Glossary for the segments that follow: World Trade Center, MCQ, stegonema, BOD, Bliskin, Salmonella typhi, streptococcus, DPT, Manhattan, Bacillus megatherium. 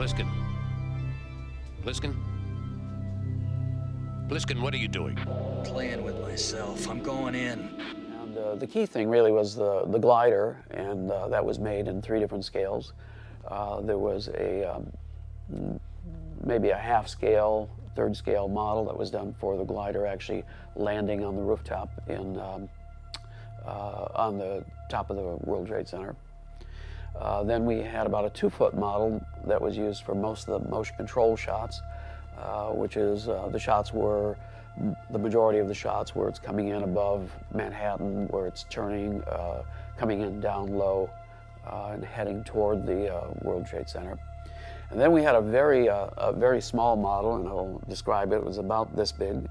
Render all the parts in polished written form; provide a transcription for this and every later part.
Bliskin, what are you doing? Playing with myself. I'm going in. And, the key thing really was the glider, and that was made in 3 different scales. There was a maybe a half scale, 3rd scale model that was done for the glider actually landing on the rooftop in on the top of the World Trade Center. Then we had about a 2-foot model that was used for most of the motion control shots, which is the majority of the shots where it's coming in above Manhattan, where it's turning, coming in down low, and heading toward the World Trade Center. And then we had a very small model, and I'll describe it. It was about this big,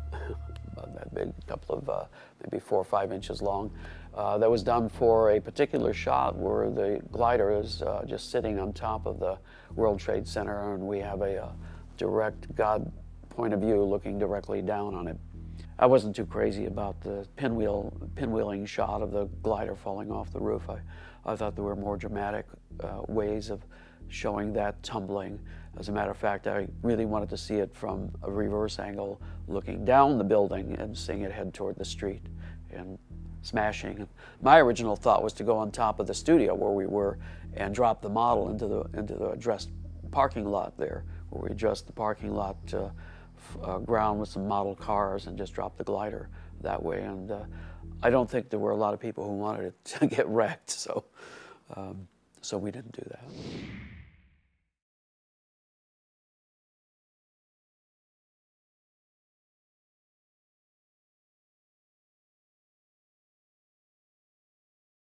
about that big, a couple of maybe 4 or 5 inches long. That was done for a particular shot where the glider is just sitting on top of the World Trade Center, and we have a direct God point of view looking directly down on it. I wasn't too crazy about the pinwheeling shot of the glider falling off the roof. I thought there were more dramatic ways of showing that tumbling. As a matter of fact, I really wanted to see it from a reverse angle, looking down the building and seeing it head toward the street and smashing. My original thought was to go on top of the studio where we were and drop the model into the dressed parking lot there, where we adjust the parking lot ground with some model cars and just drop the glider that way. And I don't think there were a lot of people who wanted it to get wrecked, so we didn't do that.